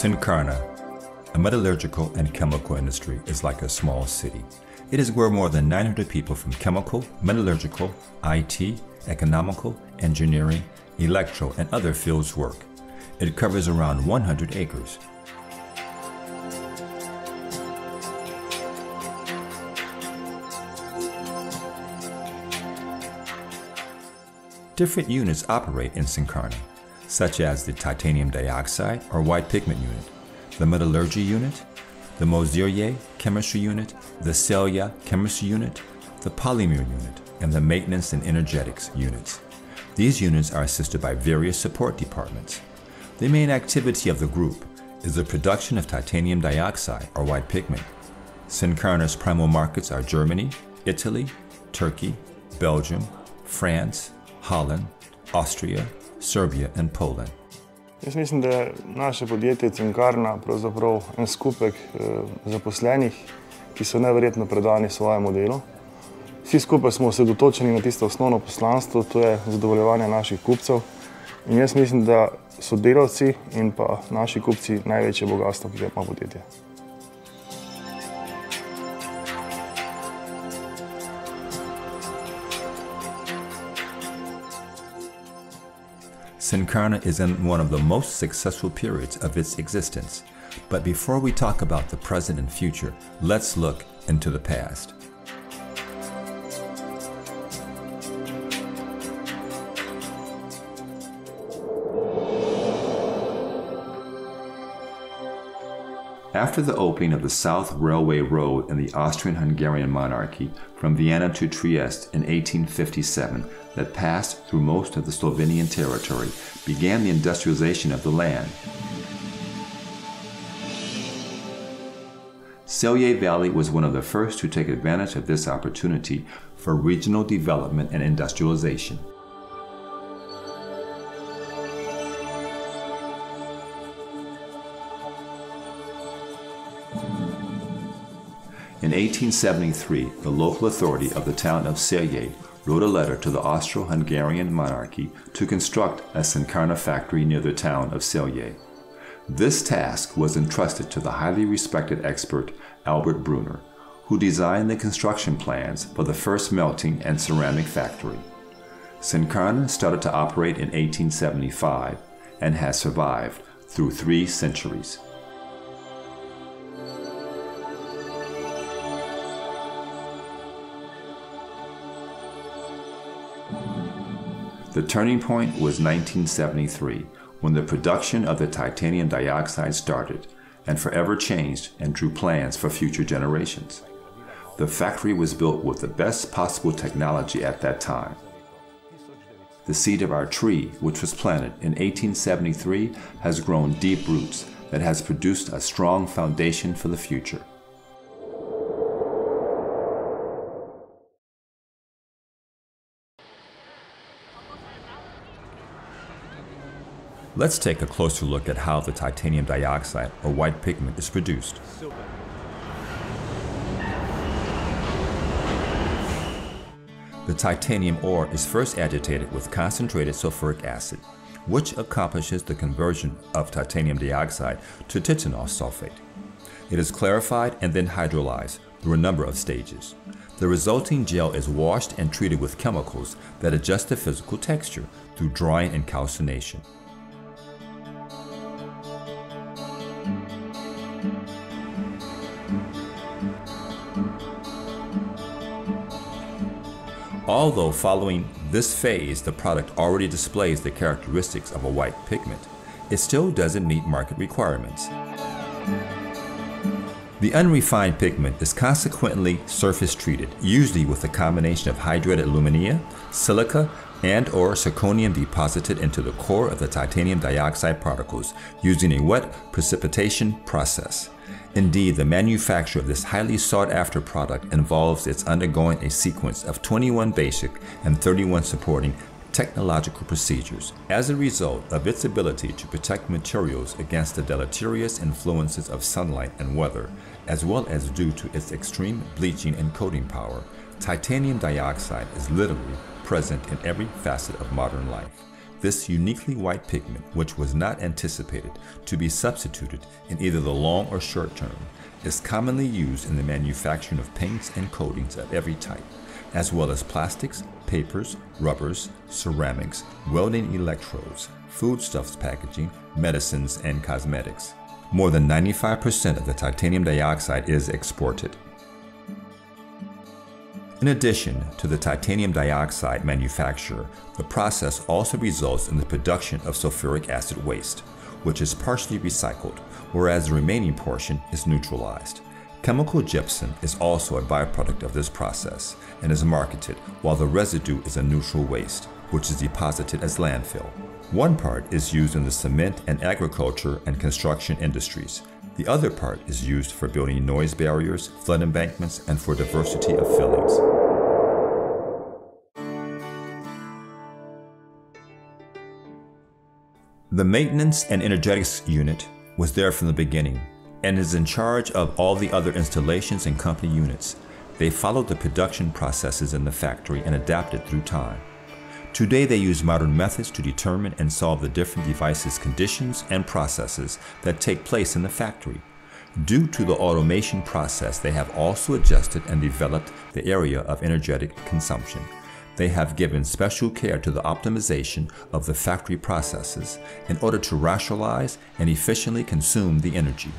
Cinkarna, a metallurgical and chemical industry, is like a small city. It is where more than 900 people from chemical, metallurgical, IT, economical, engineering, electro, and other fields work. It covers around 100 acres. Different units operate in Cinkarna, such as the titanium dioxide or white pigment unit, the metallurgy unit, the Mozirye chemistry unit, the Celje chemistry unit, the polymer unit, and the maintenance and energetics units. These units are assisted by various support departments. The main activity of the group is the production of titanium dioxide or white pigment. Cinkarna's primal markets are Germany, Italy, Turkey, Belgium, France, Holland, Austria, Serbia, and Poland. Jaz mislim, da je naše podjetje Cinkarna pravzaprav en skupek zaposlenih, ki so neverjetno predani svojemu delu. Vsi skupaj smo osredotočeni na tisto osnovno poslanstvo, to je zadovoljevanje naših kupcev. In jaz mislim, da so delavci in pa naši kupci največje bogatstvo, ki ga ima podjetje. Cinkarna is in one of the most successful periods of its existence. But before we talk about the present and future, let's look into the past. After the opening of the South Railway Road in the Austrian-Hungarian monarchy from Vienna to Trieste in 1857, that passed through most of the Slovenian territory, began the industrialization of the land. Celje Valley was one of the first to take advantage of this opportunity for regional development and industrialization. In 1873, the local authority of the town of Celje wrote a letter to the Austro-Hungarian monarchy to construct a Cinkarna factory near the town of Celje. This task was entrusted to the highly respected expert Albert Brunner, who designed the construction plans for the first melting and ceramic factory. Cinkarna started to operate in 1875 and has survived through 3 centuries. The turning point was 1973, when the production of the titanium dioxide started and forever changed and drew plans for future generations. The factory was built with the best possible technology at that time. The seed of our tree, which was planted in 1873, has grown deep roots that has produced a strong foundation for the future. Let's take a closer look at how the titanium dioxide or white pigment is produced. The titanium ore is first agitated with concentrated sulfuric acid, which accomplishes the conversion of titanium dioxide to titanyl sulfate. It is clarified and then hydrolyzed through a number of stages. The resulting gel is washed and treated with chemicals that adjust the physical texture through drying and calcination. Although following this phase, the product already displays the characteristics of a white pigment, it still doesn't meet market requirements. The unrefined pigment is consequently surface treated, usually with a combination of hydrated alumina, silica, and/or zirconium deposited into the core of the titanium dioxide particles using a wet precipitation process. Indeed, the manufacture of this highly sought-after product involves its undergoing a sequence of 21 basic and 31 supporting technological procedures as a result of its ability to protect materials against the deleterious influences of sunlight and weather, as well as due to its extreme bleaching and coating power. Titanium dioxide is literally present in every facet of modern life. this uniquely white pigment, which was not anticipated to be substituted in either the long or short term, is commonly used in the manufacturing of paints and coatings of every type, as well as plastics, papers, rubbers, ceramics, welding electrodes, foodstuffs packaging, medicines, and cosmetics. More than 95% of the titanium dioxide is exported. In addition to the titanium dioxide manufacture, the process also results in the production of sulfuric acid waste, which is partially recycled, whereas the remaining portion is neutralized. Chemical gypsum is also a byproduct of this process and is marketed, while the residue is a neutral waste, which is deposited as landfill. One part is used in the cement and agriculture and construction industries. The other part is used for building noise barriers, flood embankments, and for diversity of fillings. The Maintenance and Energetics Unit was there from the beginning and is in charge of all the other installations and company units. They followed the production processes in the factory and adapted through time. Today they use modern methods to determine and solve the different devices' conditions and processes that take place in the factory. Due to the automation process, they have also adjusted and developed the area of energetic consumption. They have given special care to the optimization of the factory processes in order to rationalize and efficiently consume the energy.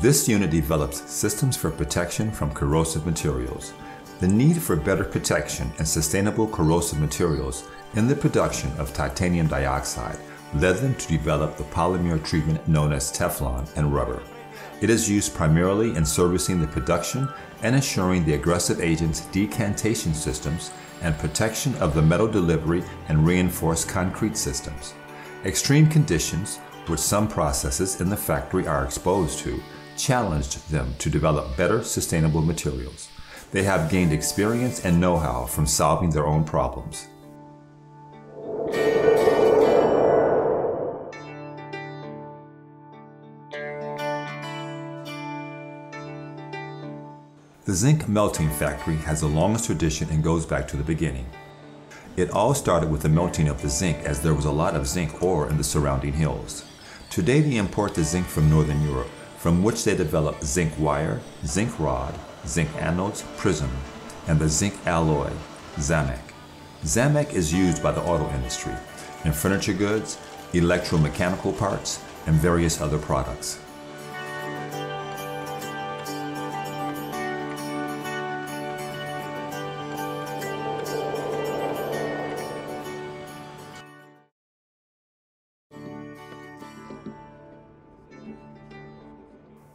This unit develops systems for protection from corrosive materials. The need for better protection and sustainable corrosive materials in the production of titanium dioxide led them to develop the polymer treatment known as Teflon and rubber. It is used primarily in servicing the production and ensuring the aggressive agent's decantation systems and protection of the metal delivery and reinforced concrete systems. Extreme conditions, which some processes in the factory are exposed to, challenged them to develop better sustainable materials. They have gained experience and know-how from solving their own problems. The zinc melting factory has the longest tradition and goes back to the beginning. It all started with the melting of the zinc, as there was a lot of zinc ore in the surrounding hills. Today they import the zinc from Northern Europe, from which they develop zinc wire, zinc rod, zinc anodes, prism, and the zinc alloy, Zamek. Zamek is used by the auto industry, in furniture goods, electromechanical parts, and various other products.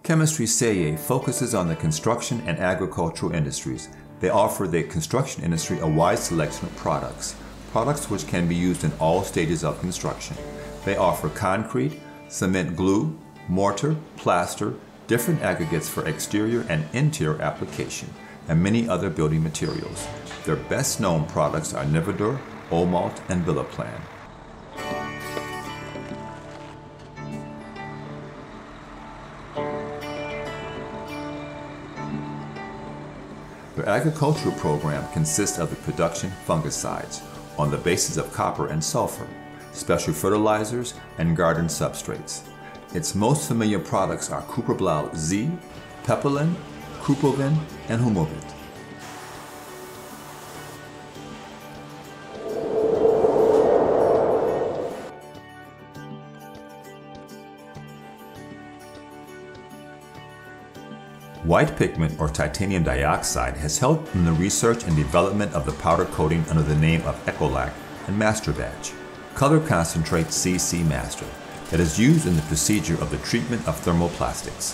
Chemistry Celje focuses on the construction and agricultural industries. They offer the construction industry a wide selection of products which can be used in all stages of construction. They offer concrete, cement glue, mortar, plaster, different aggregates for exterior and interior application, and many other building materials. Their best known products are Nivador, Omalt, and Villaplan. The agricultural program consists of the production of fungicides on the basis of copper and sulfur, special fertilizers, and garden substrates. Its most familiar products are Kuperblau Z, Pepelin, Kupovin, and Humovit. White pigment or titanium dioxide has helped in the research and development of the powder coating under the name of Ecolac and Master Batch Color Concentrate CC Master that is used in the procedure of the treatment of thermoplastics.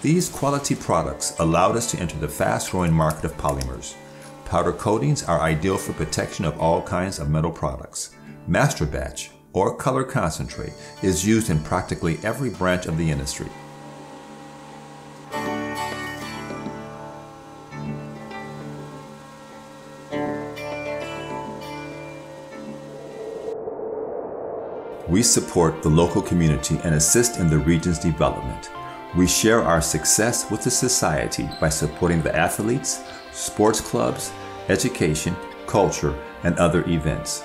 These quality products allowed us to enter the fast-growing market of polymers. Powder coatings are ideal for protection of all kinds of metal products. Master Batch or Color Concentrate is used in practically every branch of the industry. We support the local community and assist in the region's development. We share our success with the society by supporting the athletes, sports clubs, education, culture, and other events.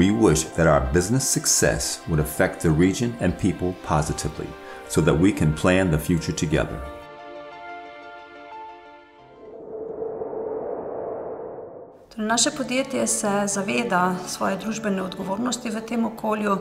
We wish that our business success would affect the region and people positively so that we can plan the future together. Naše podjetje se zaveda svoje družbene odgovornosti v tem okolju.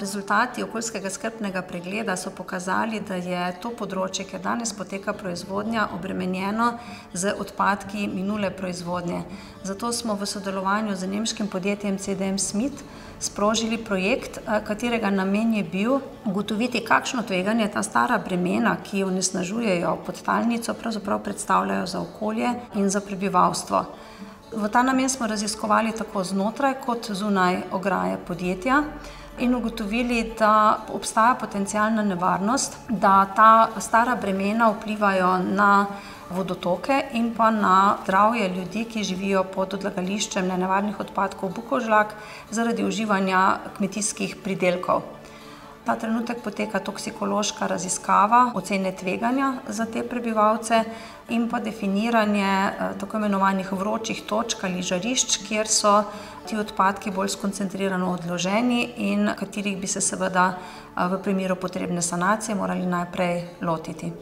Rezultati okoljskega skrbnega pregleda so pokazali, da je to področje, kjer danes poteka proizvodnja, obremenjeno z odpadki minule proizvodnje. Zato smo v sodelovanju z nemškim podjetjem CDM Smith sprožili projekt, katerega namen je bil ugotoviti, kakšno tveganje ta stara bremena, ki onesnažujejo podtalnico, pravzaprav predstavljajo za okolje in za prebivalstvo. V ta namen smo raziskovali tako znotraj kot zunaj ograje podjetja in ugotovili, da obstaja potencijalna nevarnost, da ta stara bremena vplivajo na vodotoke in pa na zdravje ljudi, ki živijo pod odlagališčem nenevarnih odpadkov Bukožlak zaradi uživanja kmetijskih pridelkov. Ta trenutek poteka toksikološka raziskava, ocene tveganja za te prebivalce in pa definiranje tako imenovanih vročih točk ali žarišč, kjer so ti odpadki bolj skoncentrirano odloženi in katerih bi se seveda v primeru potrebne sanacije morali najprej lotiti.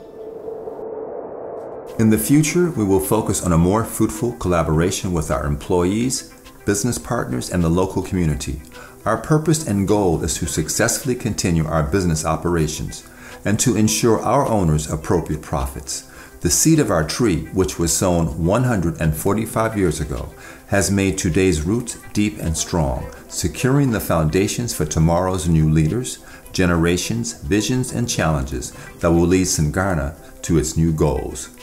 In the future, we will focus on a more fruitful collaboration with our employees, business partners and the local community. Our purpose and goal is to successfully continue our business operations and to ensure our owners appropriate profits. The seed of our tree, which was sown 145 years ago, has made today's roots deep and strong, securing the foundations for tomorrow's new leaders, generations, visions, and challenges that will lead Cinkarna to its new goals.